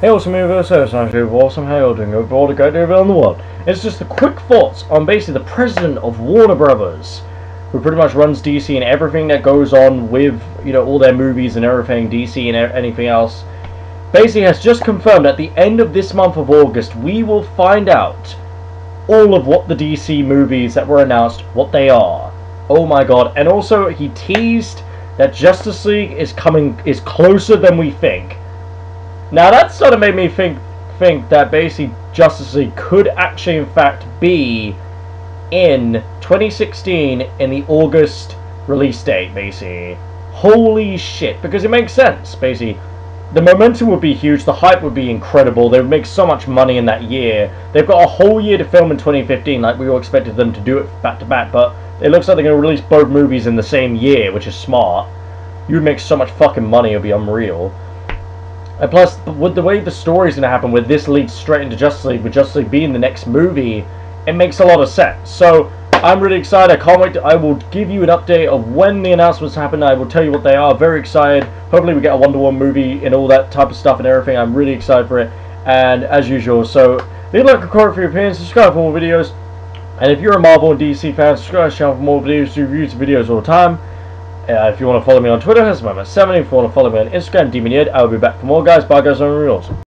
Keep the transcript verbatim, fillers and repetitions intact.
Hail to me with a service, I'm sure awesome hail doing over all the great reveal in the world. It's just the quick thoughts on basically the president of Warner Brothers, who pretty much runs D C and everything that goes on with, you know, all their movies and everything, D C and anything else. Basically has just confirmed at the end of this month of August, we will find out all of what the D C movies that were announced, what they are. Oh my god. And also he teased that Justice League is coming, is closer than we think. Now that sort of made me think think that basically Justice League could actually in fact be in twenty sixteen in the August release date, basically. Holy shit, because it makes sense, basically. The momentum would be huge, the hype would be incredible, they would make so much money in that year. They've got a whole year to film in twenty fifteen, like we all expected them to do it back to back, but it looks like they're going to release both movies in the same year, which is smart. You'd make so much fucking money, it would be unreal. And plus, with the way the story's going to happen, with this leads straight into Justice League, with Justice League being the next movie, it makes a lot of sense. So, I'm really excited. I can't wait. To, I will give you an update of when the announcements happen. I will tell you what they are. Very excited. Hopefully we get a Wonder Woman movie and all that type of stuff and everything. I'm really excited for it. And, as usual, so, leave a like and comment for your opinions. Subscribe for more videos. And if you're a Marvel and D C fan, subscribe to the channel for more videos. Do reviews of videos all the time. Uh, if you want to follow me on Twitter, that's my seven. If you want to follow me on Instagram, DemonYed, I'll be back for more, guys. Bye, guys. I'm really awesome.